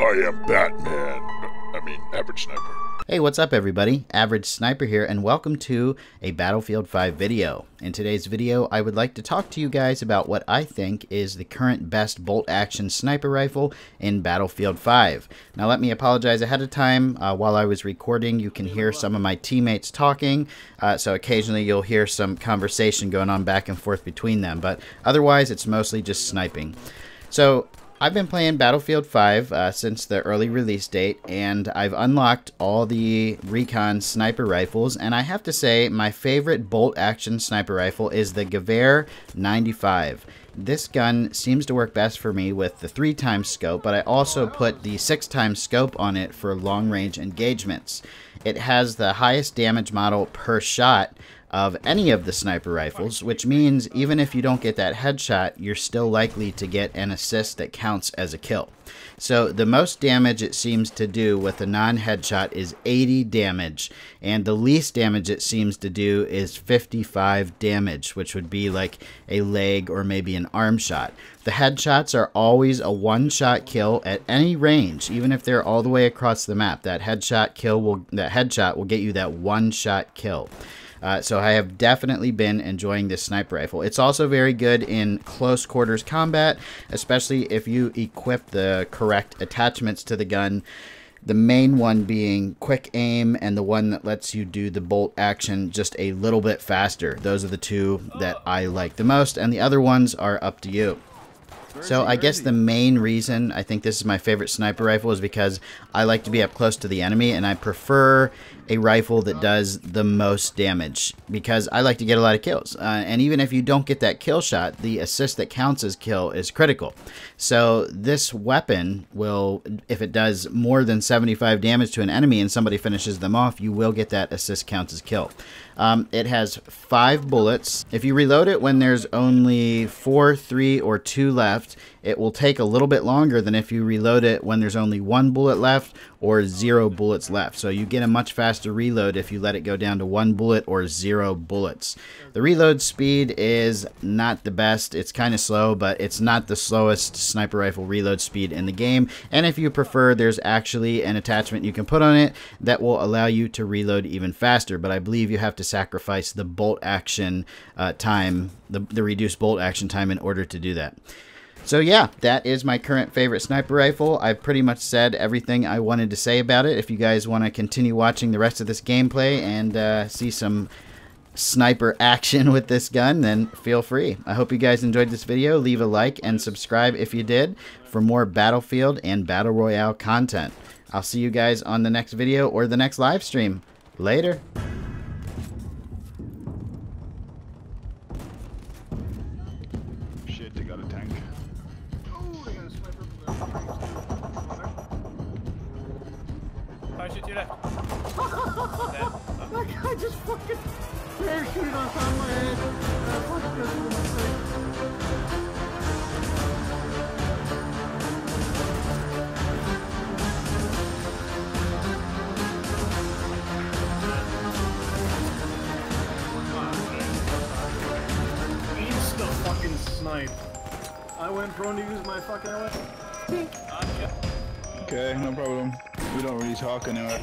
I am Batman. I mean, Average Sniper. Hey, what's up everybody? Average Sniper here, and welcome to a Battlefield V video. In today's video, I would like to talk to you guys about what I think is the current best bolt-action sniper rifle in Battlefield V. Now, let me apologize ahead of time. While I was recording, you can hear some of my teammates talking, so occasionally you'll hear some conversation going on back and forth between them, but otherwise, it's mostly just sniping. So, I've been playing Battlefield V since the early release date, and I've unlocked all the recon sniper rifles, and I have to say my favorite bolt-action sniper rifle is the Gewehr 95. This gun seems to work best for me with the 3x scope, but I also put the 6x scope on it for long-range engagements. It has the highest damage model per shot of any of the sniper rifles, which means even if you don't get that headshot, you're still likely to get an assist that counts as a kill. So the most damage it seems to do with a non-headshot is 80 damage, and the least damage it seems to do is 55 damage, which would be like a leg or maybe an arm shot. The headshots are always a one-shot kill at any range, even if they're all the way across the map. That headshot will get you that one-shot kill. So I have definitely been enjoying this sniper rifle. It's also very good in close quarters combat, especially if you equip the correct attachments to the gun. The main one being quick aim and the one that lets you do the bolt action just a little bit faster. Those are the two that I like the most, and the other ones are up to you. So I guess the main reason I think this is my favorite sniper rifle is because I like to be up close to the enemy, and I prefer a rifle that does the most damage because I like to get a lot of kills. And even if you don't get that kill shot, the assist that counts as kill is critical. So this weapon will, if it does more than 75 damage to an enemy and somebody finishes them off, you will get that assist counts as kill. It has 5 bullets. If you reload it when there's only 4, 3, or 2 left, it will take a little bit longer than if you reload it when there's only 1 bullet left or 0 bullets left. So you get a much faster reload if you let it go down to 1 bullet or 0 bullets. The reload speed is not the best. It's kind of slow, but it's not the slowest sniper rifle reload speed in the game. And if you prefer, there's actually an attachment you can put on it that will allow you to reload even faster. But I believe you have to sacrifice the bolt action time, the reduced bolt action time, in order to do that. So yeah, that is my current favorite sniper rifle. I've pretty much said everything I wanted to say about it. If you guys want to continue watching the rest of this gameplay and see some sniper action with this gun, then feel free. I hope you guys enjoyed this video. Leave a like and subscribe if you did for more Battlefield and Battle Royale content. I'll see you guys on the next video or the next live stream. Later. Shit, they got a tank. Parachute to your left. That guy just fucking parachuted on top of my head. Insta fucking snipe. I went prone to use my fucking weapon. Okay, no problem. We don't really talk anyway.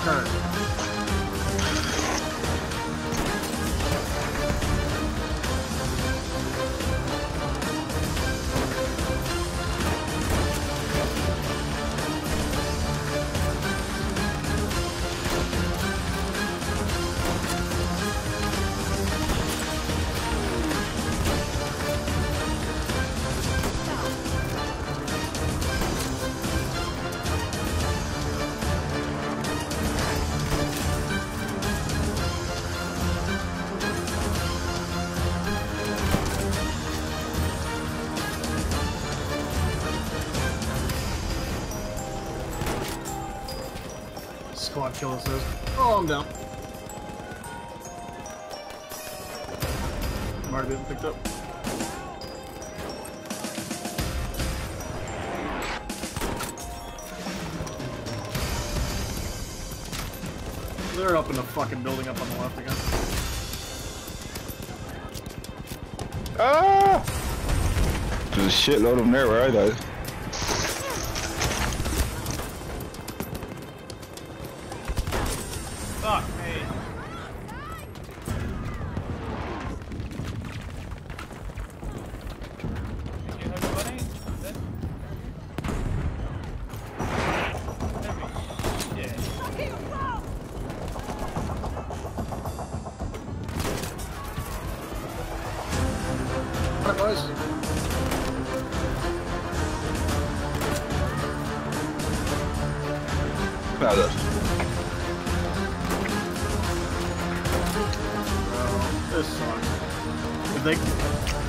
motherfucker! Squad kill us. Oh, I'm down. I'm already getting picked up. They're up in the fucking building up on the left again. Ah! There's a shitload of them there where I died. Fuck me. Thank you, everybody. That's it. There we go. Yeah. Alright, boys. About it. This sucks.